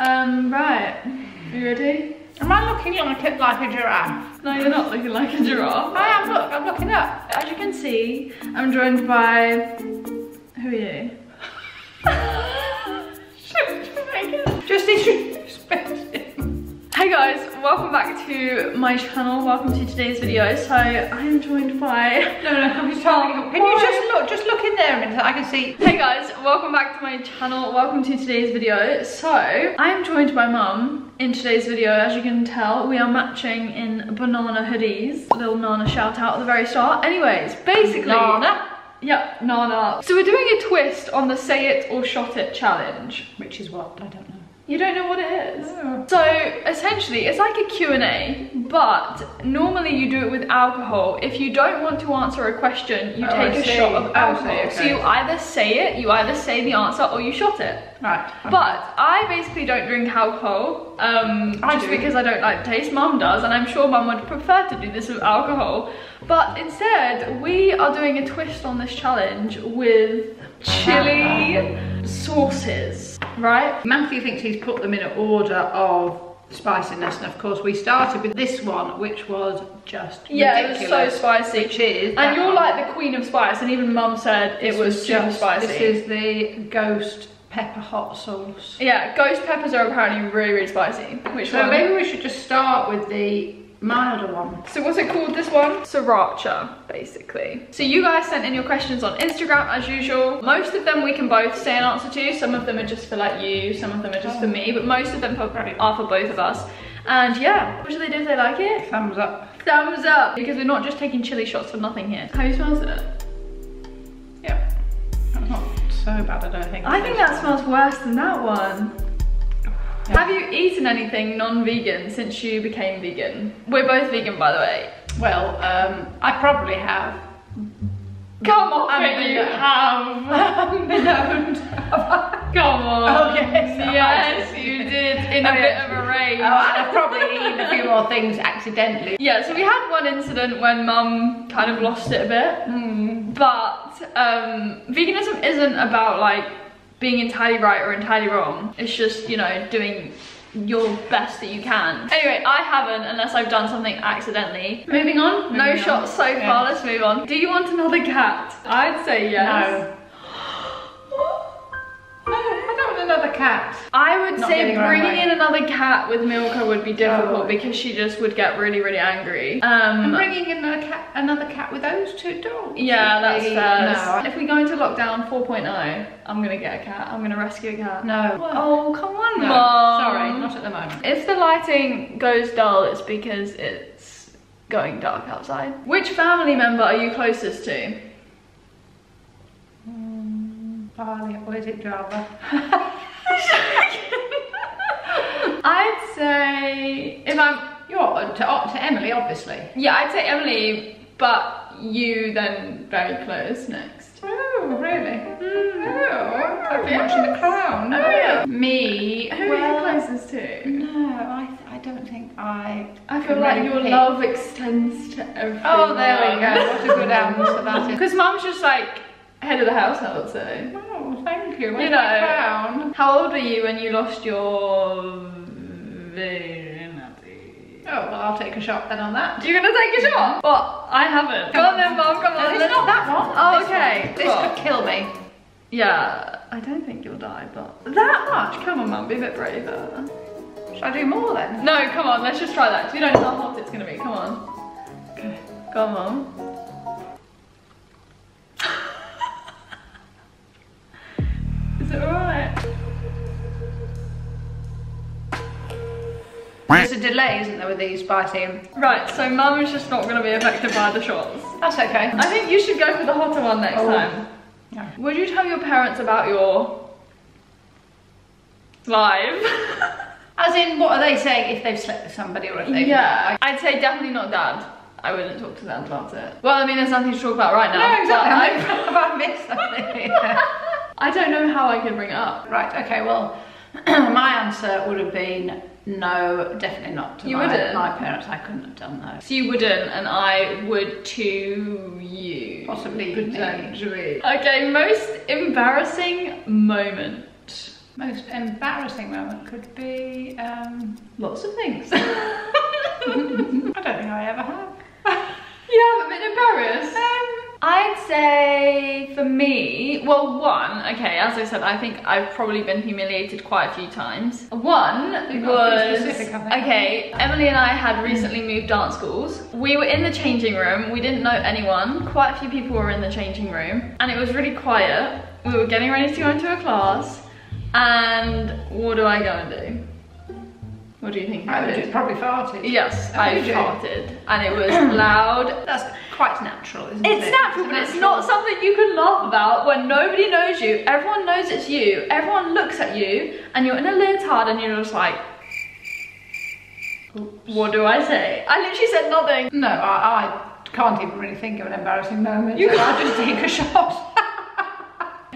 Right, are you ready? Am I looking like a giraffe? No, you're not looking like a giraffe. I am, look, I'm looking up. As you can see, I'm joined by... Who are you? Hey guys, welcome back to my channel. Welcome to today's video. So I'm joined by... No, I'm just trying to... Can you just look in there a minute, I can see. Hey guys, welcome back to my channel. Welcome to today's video. So I'm joined by Mum in today's video. As you can tell, we are matching in banana hoodies. Little Nana shout out at the very start. Anyways, basically... Nana. Yep, Nana. So we're doing a twist on the say it or shot it challenge. Which is what? I don't know. You don't know what it is? No. So essentially it's like a Q&A, but normally you do it with alcohol. If you don't want to answer a question, you take a shot of alcohol. Okay. So you either say it, you either say the answer, or you shot it. Right. Okay. But I basically don't drink alcohol, just because I don't like the taste. Mum does, and I'm sure Mum would prefer to do this with alcohol. But instead, we are doing a twist on this challenge with chili sauces, right? Matthew thinks he's put them in an order of spiciness, and of course we started with this one, which was just ridiculous. It was so spicy. Which is, and you're like the queen of spice, and even Mum said it was just spicy. This is the ghost pepper hot sauce. Yeah, ghost peppers are apparently really, really spicy. Which one? So maybe we should just start with the milder one. So what's it called, this one? Sriracha, basically. So you guys sent in your questions on Instagram as usual. Most of them we can both say an answer to. Some of them are just for like you, some of them are just for me, but most of them probably are for both of us. And yeah, what should they do if they like it? Thumbs up. Thumbs up! Because we're not just taking chili shots for nothing here. How smells it? Yeah. That's not so bad, I don't think. I think that smells worse than that one. Yeah. Have you eaten anything non-vegan since you became vegan? We're both vegan, by the way. Well, I probably have. Come on, you have. Come on. Oh, yes. Yes, you did. In a bit of a rage. Oh, I've probably eaten a few more things accidentally. Yeah, so we had one incident when Mum kind of lost it a bit. Mm. But veganism isn't about like being entirely right or entirely wrong. It's just, you know, doing your best that you can. Anyway, I haven't, unless I've done something accidentally. Moving on. Shots so far, let's move on. Do you want another cat? I'd say yes. No, I don't want another cat. I would say bringing in another cat with Milka would be difficult because she just would get really, really angry. And bringing in another cat with those two dogs. Yeah, that's fair. No. If we go into lockdown 4.0, I'm gonna get a cat. I'm gonna rescue a cat. No. Oh, come on, Mum. Sorry, not at the moment. If the lighting goes dull, it's because it's going dark outside. Which family member are you closest to? Or is it Java? I'd say if you're to Emily, obviously. Yeah, I'd say Emily, but you then very close next. Oh, really? Mm. Oh, I've been watching The Crown. Oh, yeah. Me. Who are you closest to? No, I don't think I feel like your love extends to everyone. Oh, there we go. What a good answer that is. Because Mum's just like head of the household, so. Oh, thank you. You know, how old were you when you lost your virginity? Oh, well, I'll take a shot then on that. You're gonna take a shot? Well, I haven't. Come on then, Mum, come on. It's not that one. Oh, okay. This could kill me. Yeah, I don't think you'll die, but. That much? Come on, Mum, be a bit braver. Should I do more then? No, come on, let's just try that, because we don't know how hot it's gonna be. Come on. Okay. Go on, Mum. Is it alright? There's a delay, isn't there, with these biting? Right, so Mum is just not going to be affected by the shots. That's okay. I think you should go for the hotter one next time. Yeah. Would you tell your parents about your live? As in, what are they saying if they've slept with somebody or if they've... Yeah, I'd say definitely not Dad. I wouldn't talk to them about it. Well, I mean, there's nothing to talk about right now. No, exactly. I've missed something. Yeah. I don't know how I can bring it up. Right, okay, well, my answer would have been no, definitely not to my parents. I couldn't have done that. So you wouldn't, and I would to you. Possibly. Potentially. Okay, most embarrassing moment. Most embarrassing moment could be lots of things. I don't think I ever have. You haven't been embarrassed? I'd say for me, well, one, okay, as I said, I think I've probably been humiliated quite a few times. One was, okay, Emily and I had recently moved dance schools. We were in the changing room, we didn't know anyone, quite a few people were in the changing room, and it was really quiet. We were getting ready to go into a class, and what do I go and do? What do you think? I did? Probably farted. Yes, I farted, and it was loud. That's quite natural, isn't it? It's natural, but it's not something you can laugh about when nobody knows you. Everyone knows it's you. Everyone looks at you, and you're in a leotard, and you're just like, what do I say? I literally said nothing. No, I can't even really think of an embarrassing moment. You can't just take a shot.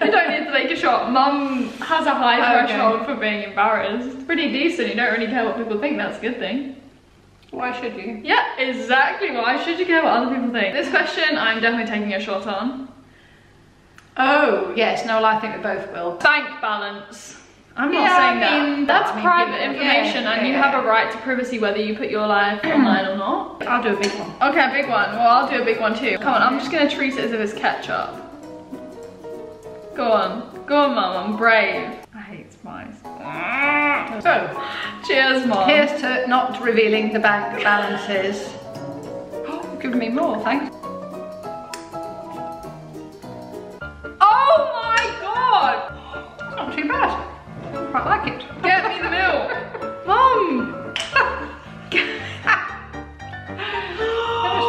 You don't need to take a shot. Mum has a high threshold for being embarrassed. It's pretty decent. You don't really care what people think. That's a good thing. Why should you? Yeah, exactly. Why should you care what other people think? This question, I'm definitely taking a shot on. Oh, yes. No, well, I think we both will. Bank balance. I'm not saying that. That's private information, and you have a right to privacy whether you put your life online or not. I'll do a big one. Okay, a big one. Well, I'll do a big one too. Come on, I'm just going to treat it as if it's ketchup. Go on. Go on, Mum. I'm brave. I hate spice. So, cheers, Mum. Here's to not revealing the bank balances. Oh, you've given me more, thanks. Oh my god! It's not too bad. I quite like it. Get me the milk. Mum! It's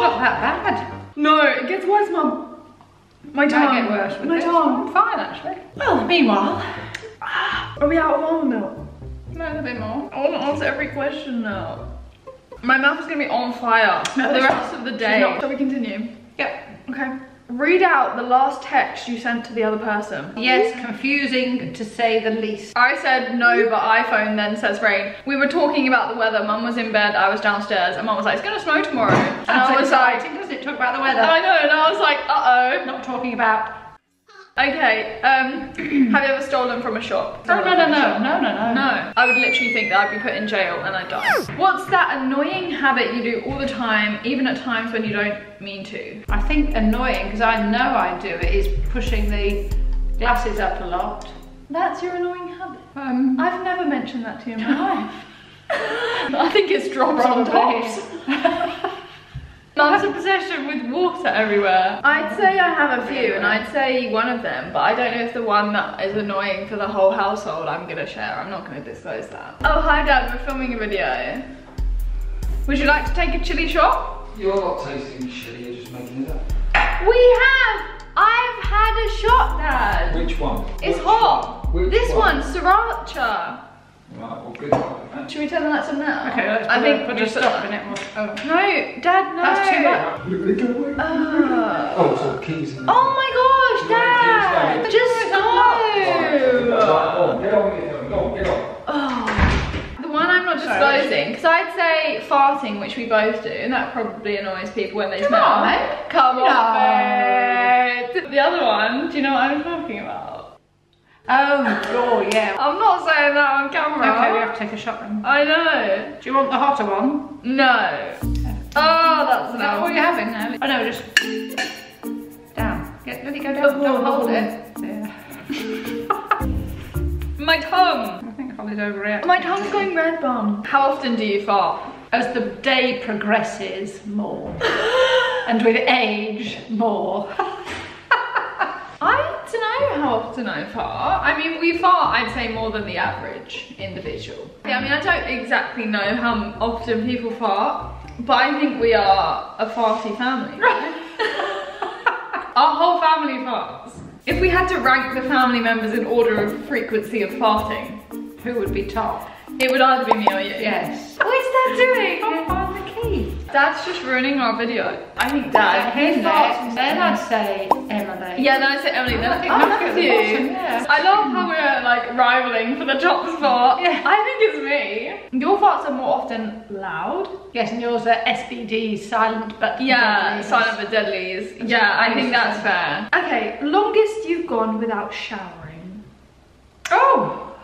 not that bad. No, it gets worse, Mum. My tongue get worse. My tongue. I'm fine actually. Well, meanwhile, are we out of almond milk? No, a bit more. I want to answer every question now. My mouth is going to be on fire for the rest of the day. Shall we continue? Yep. Okay. Read out the last text you sent to the other person. Yes, confusing to say the least. I said no, but iPhone then says rain. We were talking about the weather. Mum was in bed, I was downstairs, and Mum was like, it's gonna snow tomorrow. And I was exciting, like, doesn't it talk about the weather? I know, and I was like, uh-oh. Not talking about. Okay, have you ever stolen from a shop? No, no, no, no, no, no, no. No. I would literally think that I'd be put in jail and I'd die. What's that annoying habit you do all the time, even at times when you don't mean to? I think annoying, because I know I do it, is pushing the glasses up a lot. That's your annoying habit? I've never mentioned that to you in my life. I think it's drops on tops. That's a possession with water everywhere. I'd say I have a few, and I'd say one of them, but I don't know if the one that is annoying for the whole household I'm gonna share. I'm not gonna disclose that. Oh, hi Dad, we're filming a video. Would you like to take a chili shot? You're not tasting chili, you're just making it up. We have! I've had a shot, Dad! Which one? It's hot! This one, Sriracha! Right, well, good one. Should we turn the lights on now? Okay, let's put just stop in it. Oh. No, Dad, no. That's too much. Oh, so the keys in there. Oh my gosh, Dad! Keys, just no! Oh, get on, get on, get on. Oh. The one I'm not disclosing, because I'd say farting, which we both do, and that probably annoys people when they smell. Come on, mate. The other one, do you know what I'm talking about? Oh, yeah. I'm not saying that on camera. Okay, we have to take a shot then. I know. Do you want the hotter one? No. Oh, that's an hour. What are you having now? Oh, no, just down. Let it go down. Don't hold it. Yeah. My tongue. I think Holly's overreacting. My tongue's going red bomb. How often do you fart? As the day progresses more. And with age, more. How often I fart. I mean, we fart, I'd say, more than the average individual. Yeah, I mean, I don't exactly know how often people fart, but I think we are a farty family. Right? Our whole family farts. If we had to rank the family members in order of frequency of farting, who would be top? It would either be me or you. Yes. What is Dad doing? Can't find the key. Dad's just ruining our video. I think Dad. He farts. Then I'd say Emily. Yeah, then I'd say Emily. Then I think you. Yeah. I love how we're like rivaling for the top spot. Yeah. I think it's me. Your farts are more often loud. Yes, and yours are SBD, silent but deadlies. Yeah, silent but deadlies. Yeah, I think that's fair. Okay, longest you've gone without showering. Oh.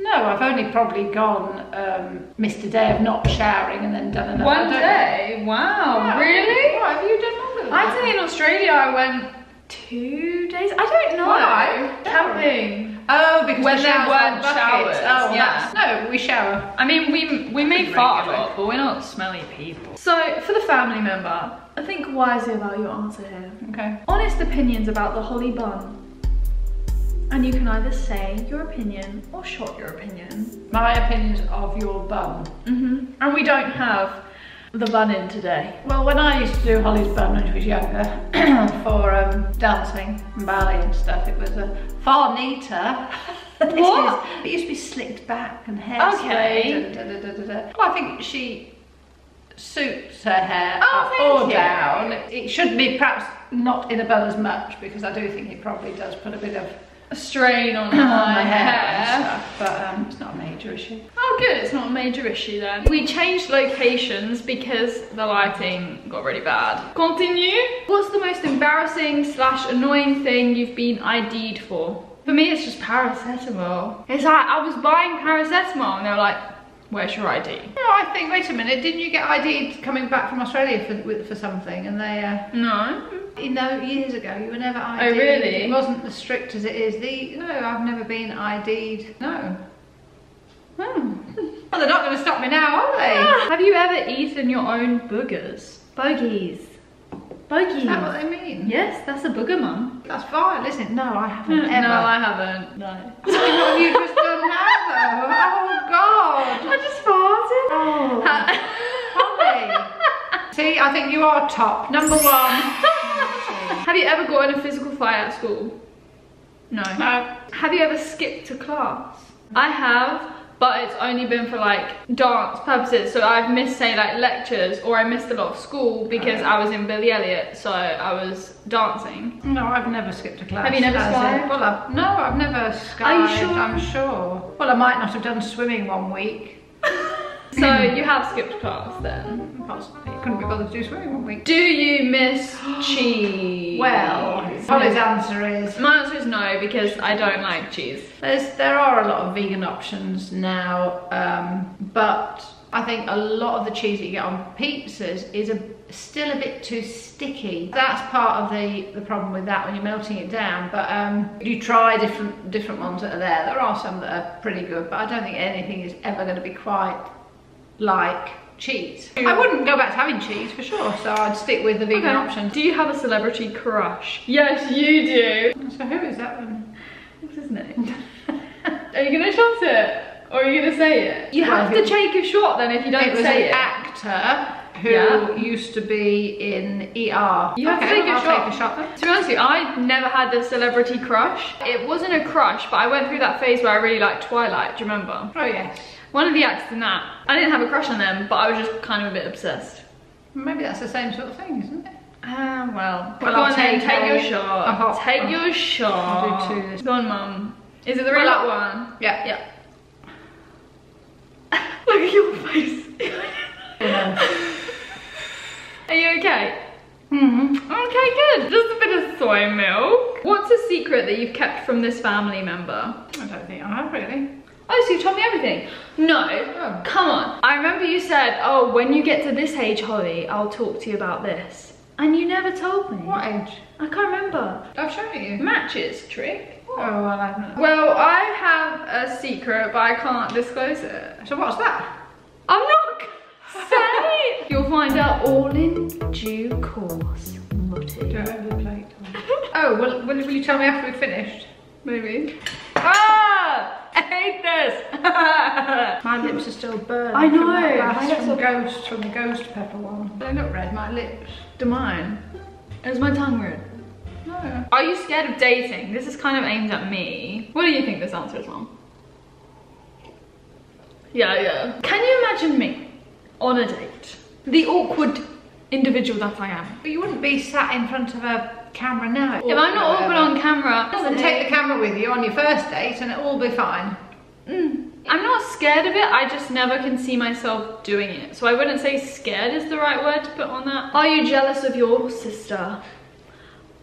No, I've only probably gone missed a day of not showering and then done another one day. Wow, yeah, really? What have you done? I think in Australia I went 2 days. I don't know. Why? Camping. Oh, because when there weren't showers. Oh, yeah. No, we shower. I mean, we may fart a lot, but we're not smelly people. So, for the family member, I think wisely about your answer here. Okay. Honest opinions about the holly bun. And you can either say your opinion or short your opinion. My opinions of your bun. Mm-hmm. And we don't have the bun in today. Well, when I used to do Holly's bun when she was younger for dancing and ballet and stuff, it was a far neater. What? It used to be slicked back and hair. Okay. Da, da, da, da, da, da. Well, I think she suits her hair up or down. It should be perhaps not in a bun as much, because I do think it probably does put a bit of strain on my hair and stuff, but it's not a major issue. Oh good, it's not a major issue then. We changed locations because the lighting got really bad. Continue. What's the most embarrassing / annoying thing you've been ID'd for? For me, it's just paracetamol. It's like I was buying paracetamol and they were like, where's your ID? No, I think, wait a minute, didn't you get ID'd coming back from Australia for something? And they, no. You know, years ago, you were never ID'd. Oh, really? It wasn't as strict as it is. No, I've never been ID'd. No. Oh. Well, they're not going to stop me now, are they? Ah. Have you ever eaten your own boogers? Bogies. Bogies. Is that what they mean? Yes, that's a booger, mum. That's vile, isn't it? No, I haven't ever. No, I haven't. No. What have you just done now, though? Oh, God. I just farted. Oh. Holly. See, I think you are top. Number one. Have you ever gotten a physical fight at school? No. No. Have you ever skipped a class? I have, but it's only been for like dance purposes. So I've missed, say, like lectures, or I missed a lot of school because I was in Billy Elliot, so I was dancing. No, I've never skipped a class. Have you never skived? Well, no, I've never skived. Are you sure? I'm sure. Well, I might not have done swimming one week. So you have skipped class then? Possibly. Couldn't be bothered to do swimming one week. Do you miss cheese? Well, Holly's answer is... My answer is no, because I don't like cheese. There are a lot of vegan options now, but I think a lot of the cheese that you get on pizzas is still a bit too sticky. That's part of the problem with that when you're melting it down, but you try different ones that are there. There are some that are pretty good, but I don't think anything is ever going to be quite like cheese. I wouldn't go back to having cheese for sure, so I'd stick with the vegan option. Do you have a celebrity crush? Yes, you do. So who is that one? What's his name? Are you gonna shot it? Or are you gonna say it? You have to take a shot then if you don't say it. It was an actor who used to be in ER. You have to take a shot. Take a shot. To be honest with you, I never had the celebrity crush. It wasn't a crush, but I went through that phase where I really liked Twilight, do you remember? Oh yes. One of the actors in that. I didn't have a crush on them, but I was just kind of a bit obsessed. Maybe that's the same sort of thing, isn't it? Ah, well. Go on then, take your shot. Take your shot. I'll do two. Go on, Mum. Is it the real one? Yeah. Yeah. Look at your face. Are you okay? Mm-hmm. Okay, good. Just a bit of soy milk. What's a secret that you've kept from this family member? I don't think I have, really. Oh, so you told me everything? No. Oh. Come on. I remember you said, oh, when you get to this age, Holly, I'll talk to you about this. And you never told me. What age? I can't remember. I've shown you. Matches trick. What? Oh, well, I've not. Well, I have a secret, but I can't disclose it. So what's that? I'm not saying. You'll find out all in due course, Mutty. Don't overplay it. Oh, well, will you tell me after we've finished? Maybe. Ah! I hate this! My lips are still burning. I know! My lips are ghost from the ghost pepper one. They look red, my lips. Do mine? Is my tongue red? No. Are you scared of dating? This is kind of aimed at me. What do you think this answer is, Mum? Yeah. Can you imagine me on a date? The awkward individual that I am. But you wouldn't be sat in front of a camera now. If I'm not awkward on camera, then take the camera with you on your first date and it'll all be fine. Mm. I'm not scared of it, I just never can see myself doing it. So I wouldn't say scared is the right word to put on that. Are you jealous of your sister?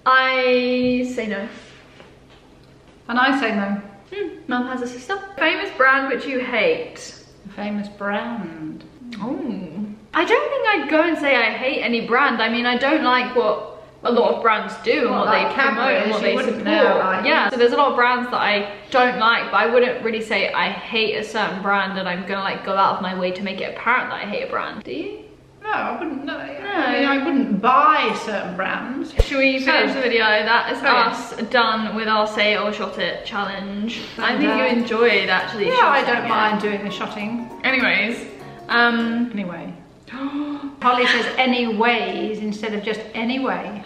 I say no. And I say no. Mum has a sister. Famous brand which you hate. Famous brand. Oh. I don't think I'd go and say I hate any brand. I mean, I don't like what a lot of brands do and what they promote and what they support. Yeah, so there's a lot of brands that I don't like, but I wouldn't really say I hate a certain brand and I'm gonna like go out of my way to make it apparent that I hate a brand. Do you? No, I wouldn't. No, I mean, I wouldn't buy certain brands. Should we finish the video? That is us done with our say or shot it challenge. And I think you enjoyed actually. Yeah, shotting. I don't mind doing the shotting. Anyways, anyway. Holly says anyways instead of just anyway.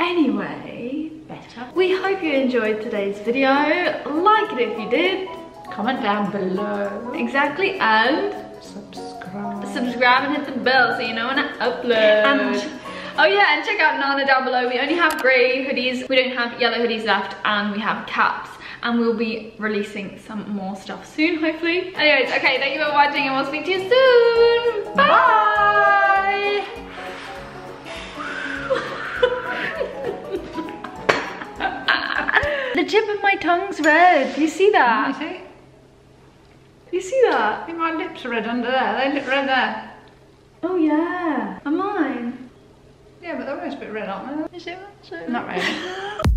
Anyway, better. We hope you enjoyed today's video. Like it if you did. Comment down below. Exactly, and subscribe and hit the bell so you know when I upload. And oh yeah, and check out Nana down below. We only have grey hoodies. We don't have yellow hoodies left, and we have caps. And we'll be releasing some more stuff soon, hopefully. Anyways, okay, thank you for watching and we'll speak to you soon. Bye! The tip of my tongue's red. Do you see that? I see. Do you see that? I think my lips are red under there. They look red there. Oh yeah. And mine. Yeah, but they're always a bit red, aren't they? Is it? Not red.